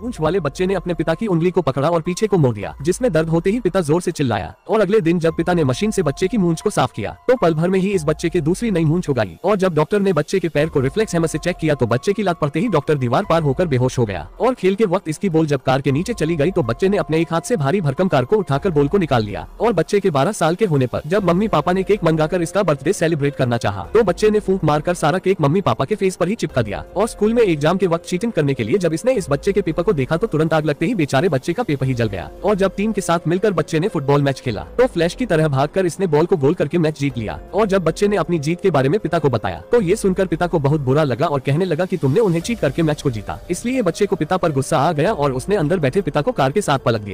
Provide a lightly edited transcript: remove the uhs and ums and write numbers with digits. पूंछ वाले बच्चे ने अपने पिता की उंगली को पकड़ा और पीछे को मोड़ दिया, जिसमें दर्द होते ही पिता जोर से चिल्लाया। और अगले दिन जब पिता ने मशीन से बच्चे की मूंछ को साफ किया तो पल भर में ही इस बच्चे के दूसरी नई मूंछ हो गई। और जब डॉक्टर ने बच्चे के पैर को रिफ्लेक्स हैमर से चेक किया तो बच्चे की लात पड़ते ही डॉक्टर दीवार पार होकर बेहोश हो गया। और खेल के वक्त इसकी बॉल जब कार के नीचे चली गई तो बच्चे ने अपने एक हाथ से भारी भरकम कार को उठाकर बॉल को निकाल लिया। और बच्चे के 12 साल के होने पर जब मम्मी पापा ने केक मंगाकर इसका बर्थडे सेलिब्रेट करना चाहा तो बच्चे ने फूंक मारकर सारा केक मम्मी पापा के फेस पर ही चिपका दिया। और स्कूल में एग्जाम के वक्त चीटिंग करने के लिए जब इसने इस बच्चे के पेपर को देखा तो तुरंत आग लगते ही बेचारे बच्चे का पेपर ही जल गया। और जब टीम के साथ मिलकर बच्चे ने फुटबॉल मैच खेला तो फ्लैश की तरह भागकर इसने बॉल को गोल करके मैच जीत लिया। और जब बच्चे ने अपनी जीत के बारे में पिता को बताया तो ये सुनकर पिता को बहुत बुरा लगा और कहने लगा कि तुमने उन्हें चीट करके मैच को जीता। इसलिए बच्चे को पिता पर गुस्सा आ गया और उसने अंदर बैठे पिता को कार के साथ पलट दिया।